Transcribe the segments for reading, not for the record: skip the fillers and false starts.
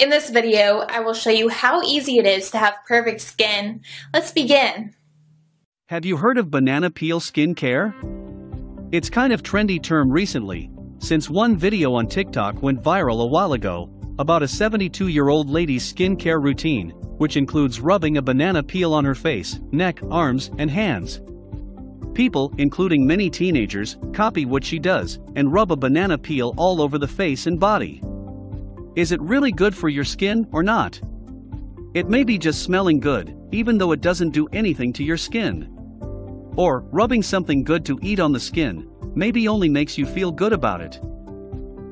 In this video, I will show you how easy it is to have perfect skin. Let's begin. Have you heard of banana peel skin care? It's kind of trendy term recently, since one video on TikTok went viral a while ago about a 72-year-old lady's skin care routine, which includes rubbing a banana peel on her face, neck, arms, and hands. People, including many teenagers, copy what she does and rub a banana peel all over the face and body. Is it really good for your skin or not? It may be just smelling good, even though it doesn't do anything to your skin. Or, rubbing something good to eat on the skin, maybe only makes you feel good about it.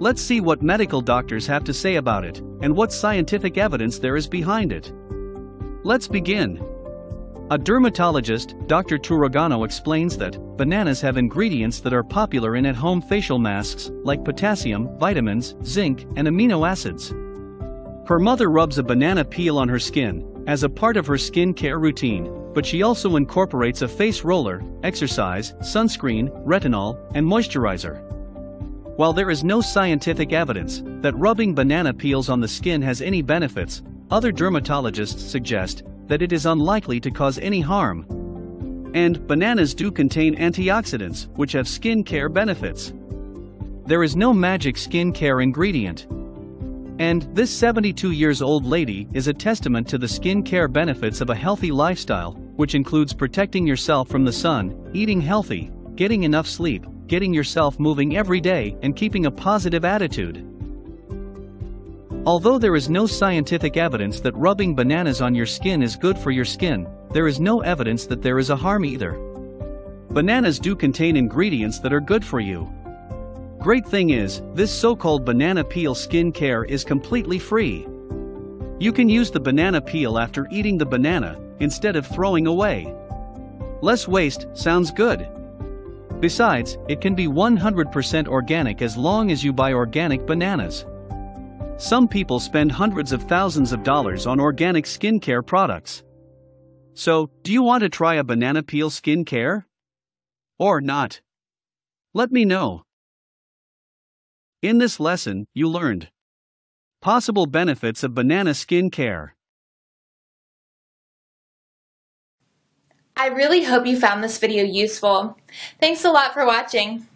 Let's see what medical doctors have to say about it, and what scientific evidence there is behind it. Let's begin. A dermatologist, Dr. Turegano, explains that bananas have ingredients that are popular in at-home facial masks, like potassium, vitamins, zinc, and amino acids. Her mother rubs a banana peel on her skin as a part of her skin care routine, but she also incorporates a face roller, exercise, sunscreen, retinol, and moisturizer. While there is no scientific evidence that rubbing banana peels on the skin has any benefits, other dermatologists suggest that it is unlikely to cause any harm. And bananas do contain antioxidants, which have skin care benefits. There is no magic skin care ingredient. And this 72-year-old lady is a testament to the skin care benefits of a healthy lifestyle, which includes protecting yourself from the sun, eating healthy, getting enough sleep, getting yourself moving every day, and keeping a positive attitude. Although there is no scientific evidence that rubbing bananas on your skin is good for your skin, there is no evidence that there is a harm either. Bananas do contain ingredients that are good for you. Great thing is, this so-called banana peel skin care is completely free. You can use the banana peel after eating the banana, instead of throwing away. Less waste sounds good. Besides, it can be 100% organic as long as you buy organic bananas. Some people spend hundreds of thousands of dollars on organic skincare products. So, do you want to try a banana peel skincare? Or not? Let me know. In this lesson, you learned possible benefits of banana skincare. I really hope you found this video useful. Thanks a lot for watching.